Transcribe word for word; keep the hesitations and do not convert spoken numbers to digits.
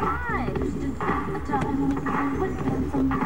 eyes.